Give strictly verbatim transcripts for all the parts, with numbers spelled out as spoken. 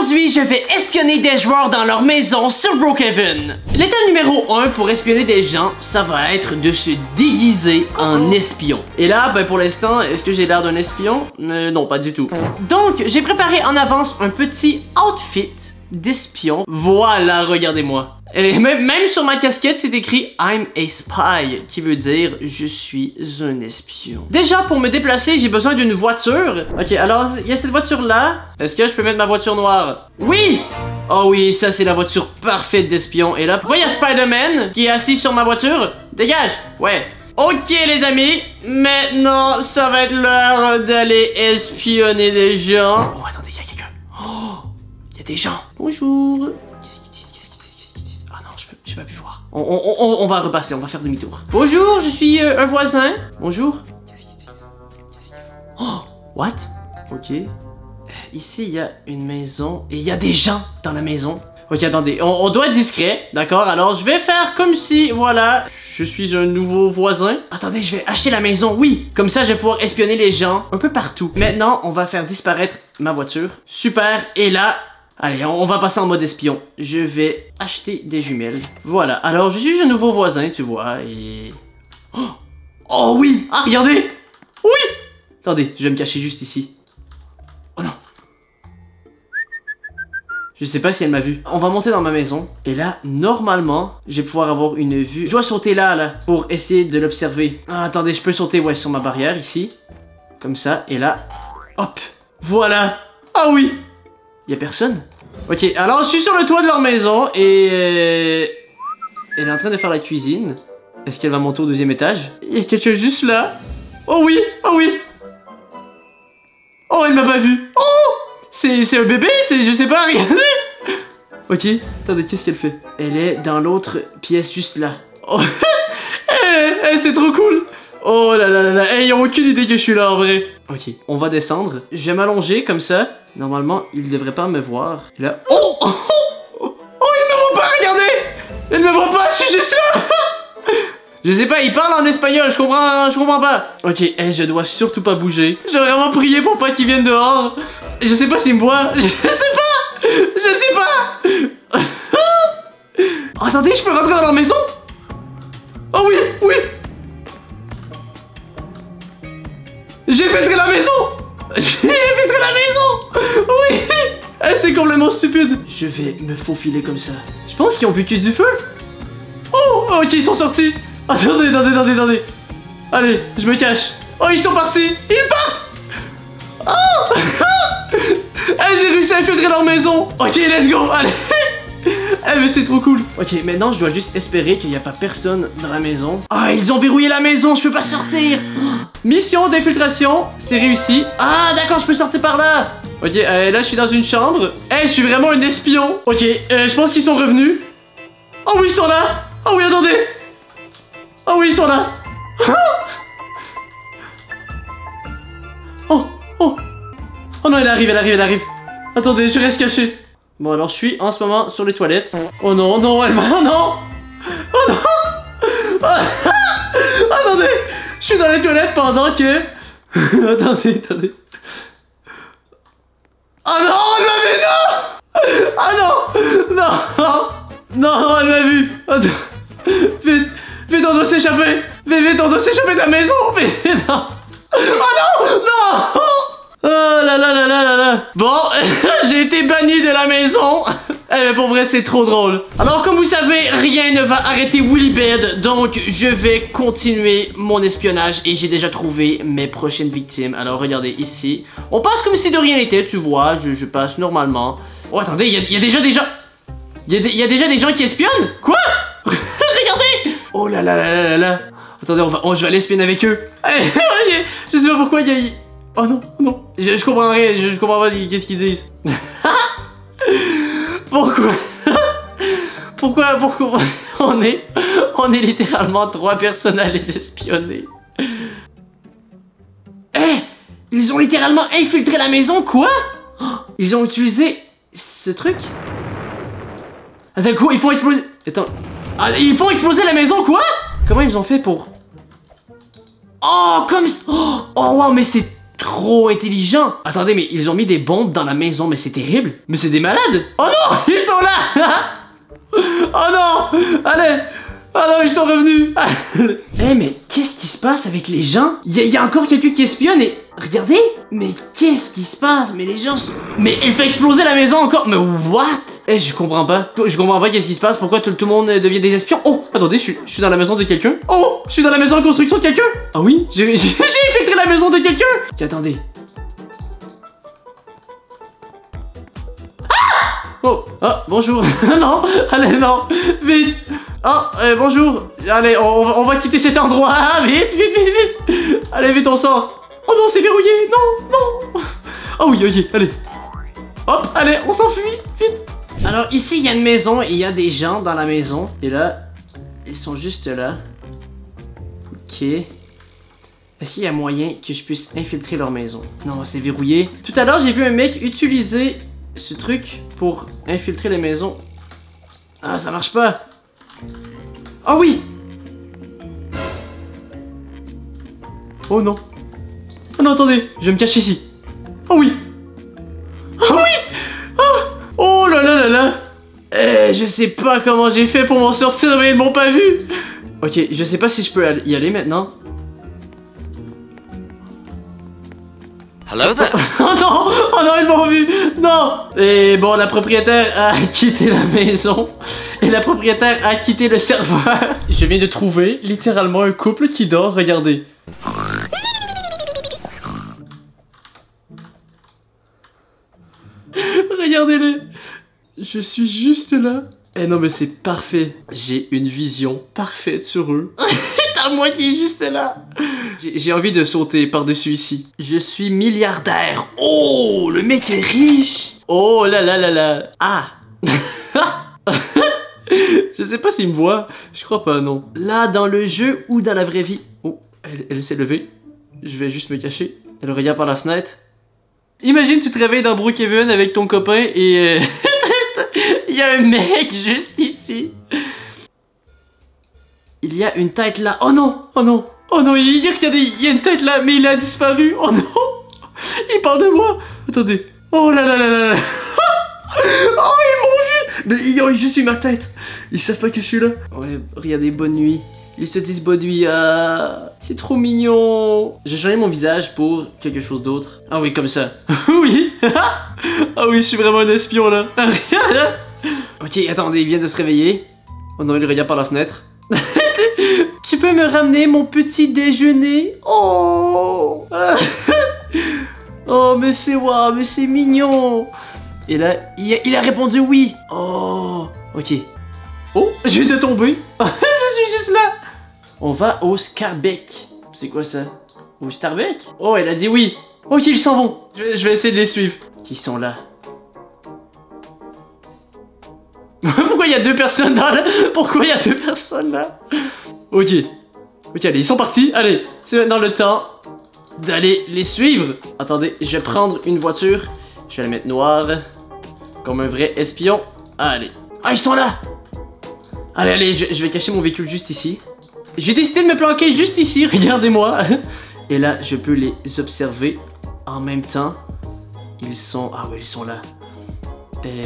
Aujourd'hui, je vais espionner des joueurs dans leur maison sur Brookhaven. L'étape numéro un pour espionner des gens, ça va être de se déguiser en espion. Et là, ben pour l'instant, est-ce que j'ai l'air d'un espion? Euh, non, pas du tout. Donc, j'ai préparé en avance un petit outfit d'espion. Voilà, regardez-moi. Et même, même sur ma casquette, c'est écrit I'm a spy, qui veut dire je suis un espion. Déjà, pour me déplacer, j'ai besoin d'une voiture. Ok, alors, il y a cette voiture-là. Est-ce que je peux mettre ma voiture noire? Oui! Oh oui, ça, c'est la voiture parfaite d'espion. Et là, pourquoi il y a Spider-Man qui est assis sur ma voiture? Dégage! Ouais. Ok, les amis, maintenant, ça va être l'heure d'aller espionner des gens. Oh, attendez, il y a quelqu'un. Oh, il y a des gens. Bonjour. J'ai pas pu voir. On, on, on, on va repasser, on va faire demi-tour. Bonjour, je suis euh, un voisin. Bonjour. Qu'est-ce qu'ils disent? Qu'est-ce qu'ils font? Oh, what? Ok. Euh, ici, il y a une maison et il y a des gens dans la maison. Ok, attendez, on, on doit être discret, d'accord? Alors, je vais faire comme si, voilà, je suis un nouveau voisin. Attendez, je vais acheter la maison, oui! Comme ça, je vais pouvoir espionner les gens un peu partout. Maintenant, on va faire disparaître ma voiture. Super, et là... Allez, on va passer en mode espion. Je vais acheter des jumelles. Voilà, alors je suis un nouveau voisin, tu vois, et... Oh, oh oui! Ah, regardez! Oui! Attendez, je vais me cacher juste ici. Oh non! Je sais pas si elle m'a vu. On va monter dans ma maison. Et là, normalement, je vais pouvoir avoir une vue. Je dois sauter là, là, pour essayer de l'observer. Ah, attendez, je peux sauter, ouais, sur ma barrière, ici. Comme ça, et là... Hop! Voilà! Ah oui! Y'a personne? Ok, alors je suis sur le toit de leur maison et... Euh, elle est en train de faire la cuisine. Est-ce qu'elle va monter au deuxième étage? Il y a quelqu'un juste là. Oh oui, oh oui. Oh, elle m'a pas vu. Oh, c'est un bébé, c'est je sais pas, regardez. Ok, attendez, qu'est-ce qu'elle fait? Elle est dans l'autre pièce juste là. Oh, hey, hey, c'est trop cool. Oh là là là là, hey, ils ont aucune idée que je suis là en vrai. Ok, on va descendre. Je vais m'allonger comme ça. Normalement, ils ne devraient pas me voir. Et là... Oh, oh, oh, oh, ils ne me voient pas, regardez. Ils ne me voient pas, je suis juste là. Je sais pas, ils parlent en espagnol, je comprends, je comprends pas. Ok, hey, je dois surtout pas bouger. J'ai vraiment prié pour pas qu'ils viennent dehors. Je sais pas s'ils me voient. Je sais pas. Je sais pas. Oh, attendez, je peux rentrer dans leur maison? Oh oui, oui. J'ai filtré la maison. J'ai filtré la maison. Oui. Hey, c'est complètement stupide. Je vais me faufiler comme ça. Je pense qu'ils ont vécu du feu. Oh, ok, ils sont sortis. Attendez, attendez, attendez, attendez. Allez, je me cache. Oh, ils sont partis. Ils partent. Oh. Hey, j'ai réussi à infiltrer leur maison. Ok, let's go. Allez. Eh hey, mais c'est trop cool. Ok, maintenant je dois juste espérer qu'il n'y a pas personne dans la maison. Ah, ils ont verrouillé la maison, je peux pas sortir. Mission d'infiltration, c'est réussi. Ah d'accord, je peux sortir par là. Ok, euh, là je suis dans une chambre. Eh, hey, je suis vraiment un espion. Ok, euh, je pense qu'ils sont revenus. Oh oui, ils sont là. Oh oui, attendez. Oh oui, ils sont là. Oh, oh. Oh non, elle arrive, elle arrive, elle arrive. Attendez, je reste caché. Bon, alors je suis en ce moment sur les toilettes. Oh non, non, elle va, non. Oh non. Oh, attendez, je suis dans les toilettes pendant que... attendez, attendez. Oh non, elle m'a vu, non. Oh non, non, non, elle m'a vu. Vite, vite, on doit s'échapper. Vite, vite, on doit s'échapper de la maison. Vite, non. Oh non, non. Oh là là là là là là. Bon, j'ai été banni de la maison. Eh mais pour vrai, c'est trop drôle. Alors comme vous savez, rien ne va arrêter Willy Bed. Donc je vais continuer mon espionnage. Et j'ai déjà trouvé mes prochaines victimes. Alors regardez ici. On passe comme si de rien n'était, tu vois. Je, je passe normalement. Oh attendez, il y, y a déjà des gens. Il y, y a déjà des gens qui espionnent. Quoi? Regardez. Oh là là là là là là. Attendez, on va, oh, je vais aller espionner avec eux. Je sais pas pourquoi il y a... Oh non, non, je, je comprends rien, je, je comprends pas qu'est-ce qu'ils disent. Pourquoi? Pourquoi, pourquoi on est, on est littéralement trois personnes à les espionner. Eh, ils ont littéralement infiltré la maison, quoi? Ils ont utilisé ce truc? Attends, quoi, ils font exploser... Attends, ah, ils font exploser la maison, quoi? Comment ils ont fait pour... Oh, comme... Oh, wow, mais c'est... trop intelligent. Attendez, mais ils ont mis des bombes dans la maison, mais c'est terrible. Mais c'est des malades. Oh non, ils sont là. Oh non, allez. Oh non, ils sont revenus. Eh hey, mais qu'est-ce qui se passe avec les gens? Il y, y a encore quelqu'un qui espionne et... Regardez. Mais qu'est-ce qui se passe? Mais les gens sont... Mais il fait exploser la maison encore. Mais what? Eh hey, je comprends pas. Je comprends pas qu'est-ce qui se passe. Pourquoi tout, tout le monde devient des espions? Oh, attendez, je suis, je suis dans la maison de quelqu'un. Oh, je suis dans la maison de construction de quelqu'un. Ah oui, j'ai infiltré la maison de quelqu'un. Attendez. Ah! Oh, ah, bonjour. Non, allez, non. Vite. Oh, euh, bonjour. Allez, on, on va quitter cet endroit. Ah, vite, vite, vite, vite. Allez, vite, on sort. Oh non, c'est verrouillé. Non, non. Oh oui, oui, allez. Hop, allez, on s'enfuit, vite. Alors ici, il y a une maison et il y a des gens dans la maison. Et là, ils sont juste là. Ok. Est-ce qu'il y a moyen que je puisse infiltrer leur maison? Non, c'est verrouillé. Tout à l'heure, j'ai vu un mec utiliser ce truc pour infiltrer les maisons. Ah, ça marche pas. Ah oui! Oh non! Oh non, attendez, je vais me cacher ici. Oh oui! Oh oui! Oh, oh là là là là! Eh, je sais pas comment j'ai fait pour m'en sortir, mais ils m'ont pas vu! Ok, je sais pas si je peux y aller maintenant. Hello there. Oh non! Oh non, ils m'ont vu! Non! Et bon, la propriétaire a quitté la maison. Et la propriétaire a quitté le serveur. Je viens de trouver littéralement un couple qui dort, regardez. Regardez-les! Je suis juste là. Eh non, mais c'est parfait. J'ai une vision parfaite sur eux. T'as moi qui est juste là. J'ai envie de sauter par-dessus ici. Je suis milliardaire. Oh, le mec est riche. Oh là là là là. Ah. Je sais pas s'il me voit. Je crois pas, non. Là, dans le jeu ou dans la vraie vie. Oh, elle, elle s'est levée. Je vais juste me cacher. Elle regarde par la fenêtre. Imagine, tu te réveilles dans Brookhaven avec ton copain et... Euh... Il y a un mec juste ici. Il y a une tête là. Oh non, oh non. Oh non, il y a, regardez, il y a une tête là, mais il a disparu. Oh non. Il parle de moi. Attendez. Oh là là là là là. Oh, ils m'ont vu. Mais ils ont juste eu ma tête. Ils savent pas que je suis là. Ouais, regardez, bonne nuit. Ils se disent bonne nuit. Ah, c'est trop mignon. J'ai changé mon visage pour quelque chose d'autre. Ah oui, comme ça. Oui. Ah oui, je suis vraiment un espion là. Ok, attendez, il vient de se réveiller. Oh non, il regarde par la fenêtre. Tu peux me ramener mon petit déjeuner? Oh. Oh, mais c'est waouh, mais c'est mignon. Et là, il a, il a répondu oui. Oh, ok. Oh, je viens de tomber. Je suis juste là. On va au Starbucks. C'est quoi ça? Au Starbucks? Oh, elle a dit oui. Ok, ils s'en vont. Je, je vais essayer de les suivre. Qui sont là? Pourquoi il y a deux personnes dans là? Pourquoi il y a deux personnes là? Ok. Ok, allez, ils sont partis. Allez, c'est maintenant le temps d'aller les suivre. Attendez, je vais prendre une voiture. Je vais la mettre noire. Comme un vrai espion. Allez. Ah, ils sont là! Allez, allez, je, je vais cacher mon véhicule juste ici. J'ai décidé de me planquer juste ici, regardez-moi. Et là, je peux les observer en même temps. Ils sont... Ah ouais, ils sont là. Et...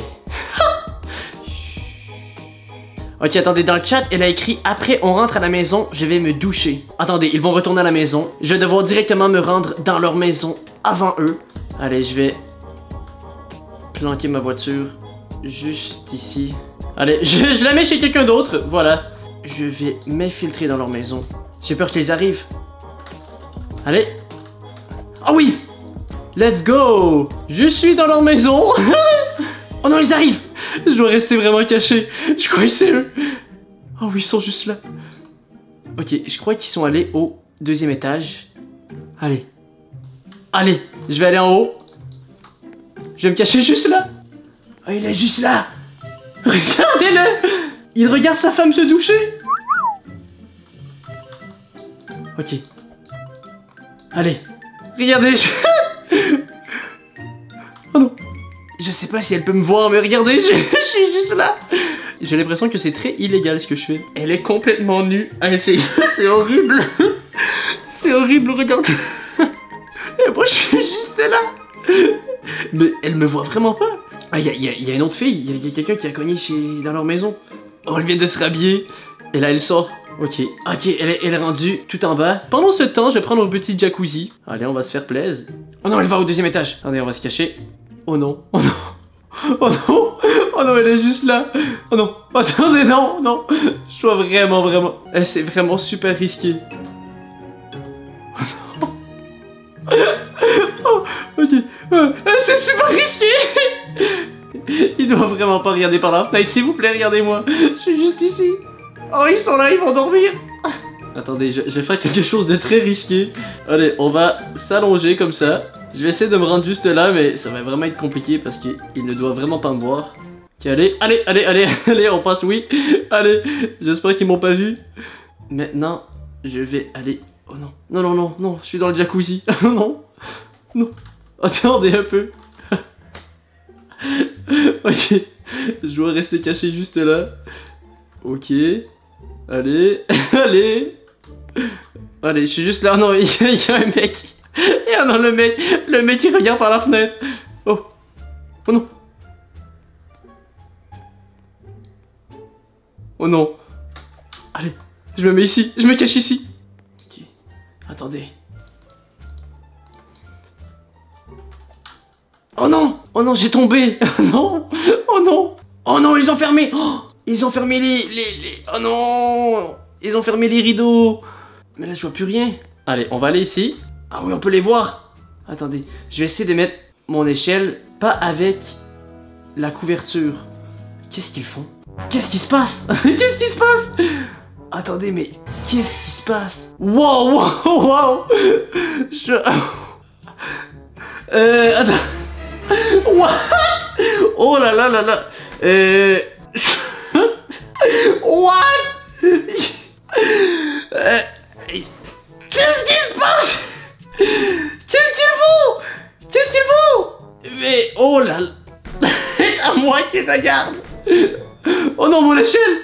Ok, attendez, dans le chat, elle a écrit « Après, on rentre à la maison, je vais me doucher. » Attendez, ils vont retourner à la maison. Je vais devoir directement me rendre dans leur maison avant eux. Allez, je vais planquer ma voiture juste ici. Allez, je, je la mets chez quelqu'un d'autre, voilà. Je vais m'infiltrer dans leur maison. J'ai peur qu'ils arrivent. Allez. Ah oui! Let's go! Je suis dans leur maison. Oh non, ils arrivent! Je dois rester vraiment caché. Je crois que c'est eux. Oh oui, ils sont juste là. Ok, je crois qu'ils sont allés au deuxième étage. Allez. Allez, je vais aller en haut. Je vais me cacher juste là. Oh, il est juste là. Regardez-le. Il regarde sa femme se doucher. Ok. Allez. Regardez. Je... Oh non. Je sais pas si elle peut me voir, mais regardez, je, je suis juste là. J'ai l'impression que c'est très illégal ce que je fais. Elle est complètement nue. C'est horrible. C'est horrible, regarde. Et moi, je suis juste là. Mais elle me voit vraiment pas. Ah, il y a, y, a, y a une autre fille. Il y a, y a quelqu'un qui a cogné chez... dans leur maison. Oh, elle vient de se rhabiller. Et là, elle sort. Ok, ok, elle est, elle est rendue tout en bas. Pendant ce temps, je vais prendre un petit jacuzzi. Allez, on va se faire plaisir. Oh non, elle va au deuxième étage. Attendez, on va se cacher. Oh non, oh non, oh non, oh non, elle est juste là. Oh non, attendez, non, non. Je dois vraiment, vraiment. Eh, c'est vraiment super risqué. Oh non. Oh, ok, euh, c'est super risqué. Il doit vraiment pas regarder par la fenêtre. S'il vous plaît, regardez-moi. Je suis juste ici. Oh, ils sont là, ils vont dormir. Attendez, je, je vais faire quelque chose de très risqué. Allez, on va s'allonger comme ça. Je vais essayer de me rendre juste là, mais ça va vraiment être compliqué parce qu'il ne doit vraiment pas me voir. Ok, allez, allez, allez, allez, allez, on passe, oui. Allez, j'espère qu'ils m'ont pas vu. Maintenant, je vais aller... Oh non, non, non, non, non, je suis dans le jacuzzi. Non, non, attendez un peu. Ok, je dois rester caché juste là. Ok... Allez, allez, allez, je suis juste là. Non, il y, y a un mec. Et ah non, le mec, le mec il regarde par la fenêtre. Oh, oh non, oh non. Allez, je me mets ici, je me cache ici. Ok, attendez. Oh non, oh non, j'ai tombé. Oh non, oh non, oh non, ils ont fermé. Oh. Ils ont fermé les, les, les... Oh non! Ils ont fermé les rideaux! Mais là, je vois plus rien. Allez, on va aller ici. Ah oui, on peut les voir! Attendez, je vais essayer de mettre mon échelle, pas avec la couverture. Qu'est-ce qu'ils font? Qu'est-ce qui se passe? Qu'est-ce qui se passe? Attendez, mais qu'est-ce qui se passe? Wow, wow, wow! Je... euh... Attends... What? Oh là là là là! Euh... What? euh, Qu'est-ce qui se passe? Qu'est-ce qu'ils font? Qu'est-ce qu'ils font? Mais oh là là. C'est à moi qui regarde. Oh non, mon échelle.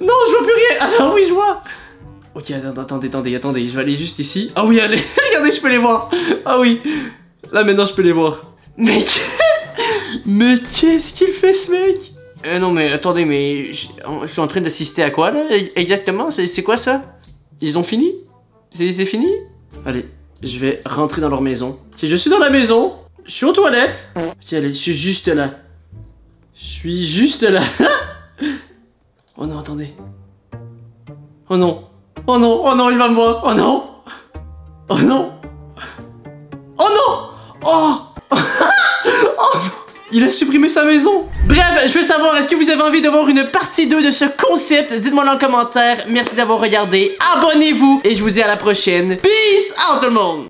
Non, je vois plus rien. Ah non, oui, je vois. Ok, attendez, attendez, attendez. Je vais aller juste ici. Ah oui, allez. Regardez, je peux les voir. Ah oui. Là, maintenant, je peux les voir. Mais qu'est-ce Mais qu'est-ce qu'il fait, ce mec? Euh, non mais attendez, mais je, je suis en train d'assister à quoi là exactement? C'est quoi ça? Ils ont fini? C'est fini? Allez, je vais rentrer dans leur maison. Ok, je suis dans la maison. Je suis aux toilettes. Ok, allez, je suis juste là. Je suis juste là. Oh non, attendez. Oh non. Oh non, oh non, il va me voir. Oh non. Oh non. Oh non. Oh. Oh non. Il a supprimé sa maison. Bref, je veux savoir, est-ce que vous avez envie de voir une partie deux de ce concept? Dites-moi en commentaire. Merci d'avoir regardé. Abonnez-vous et je vous dis à la prochaine. Peace out tout le monde!